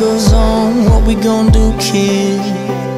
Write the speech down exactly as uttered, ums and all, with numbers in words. goes on, what we gonna do, kid?